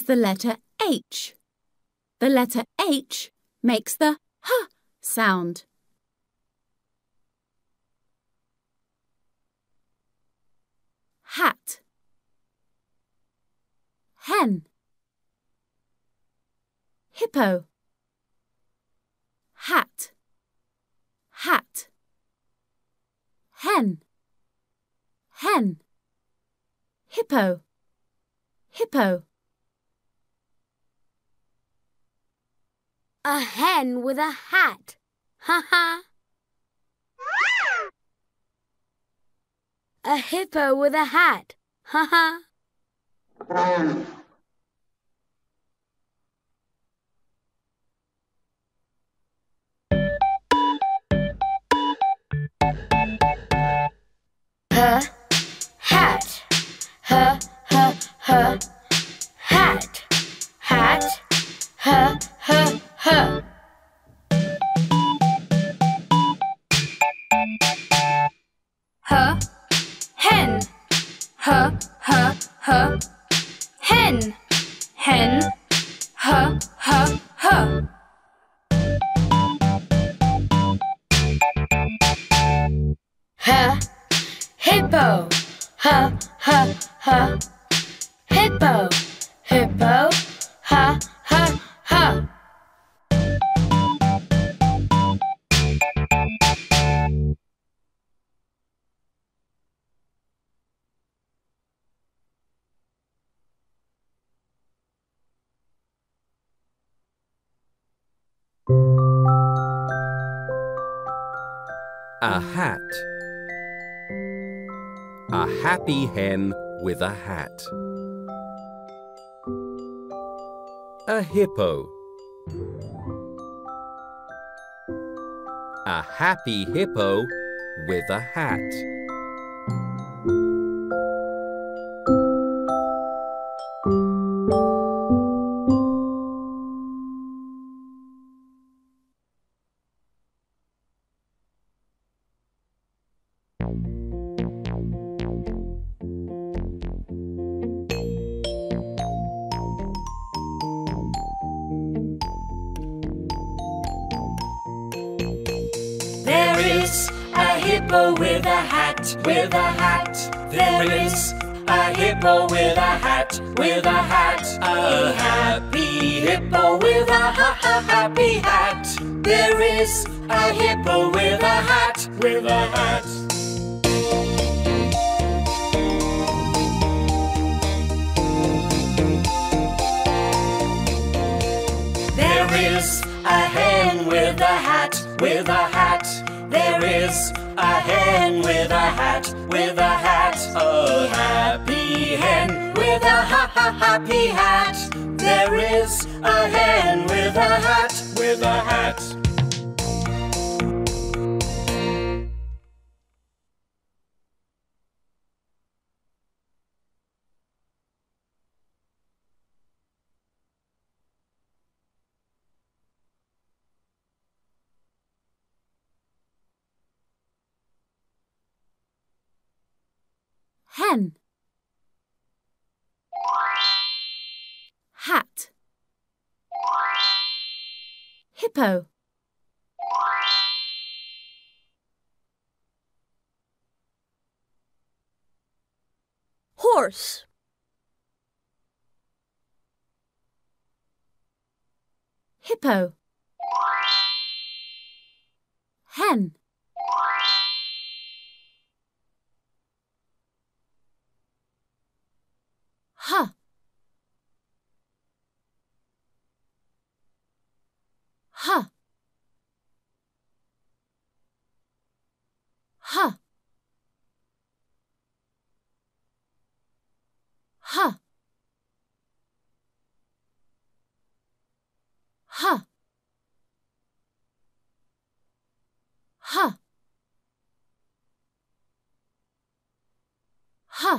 is the letter H. The letter H makes the H sound. Hat, hen, hippo, hat, hat, hen, hen, hippo, hippo. A hen with a hat, ha ha. A hippo with a hat, ha ha. Her hat, her, her, her, hat, hat, her, her, her. Her hen, her, her, her, hen, hen, her, her, her. Her hippo, her, her, her, hippo, hippo, her, her, her. A hat. A happy hen with a hat. A hippo. A happy hippo with a hat. With a hat, there is a hippo with a hat, with a hat. A happy hippo with a happy hat. There is a hippo with a hat, with a hat. There is a hen with a hat, with a hat. There is a hen with a hat, with a hat. A happy hen with a happy hat. There is a hen with a hat, with a hat. Hen, hat, hippo. Horse, hippo, hen. Huh. Huh. Huh. Huh. Huh. Huh. Huh. Huh.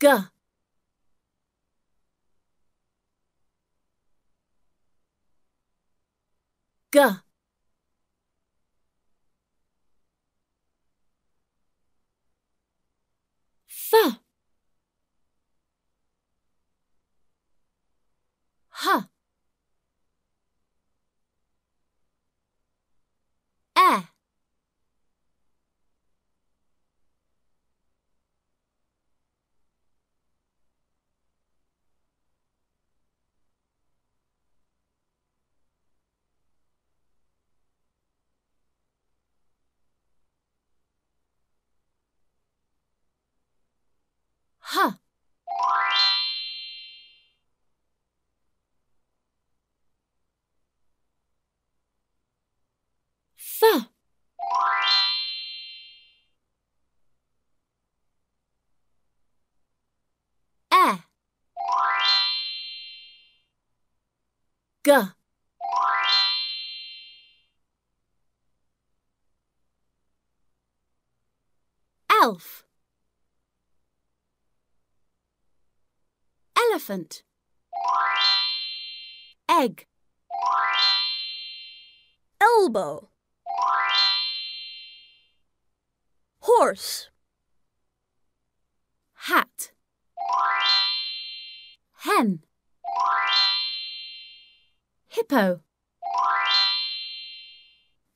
ga, ga, fa, ha, a, ha, fa, a, ga, elf, elephant, egg, elbow, horse, hat, hen, hippo,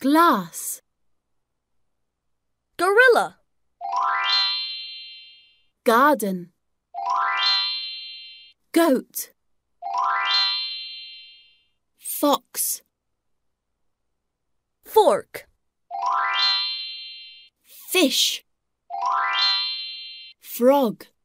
glass, gorilla, garden, goat, fox, fork, fish, frog.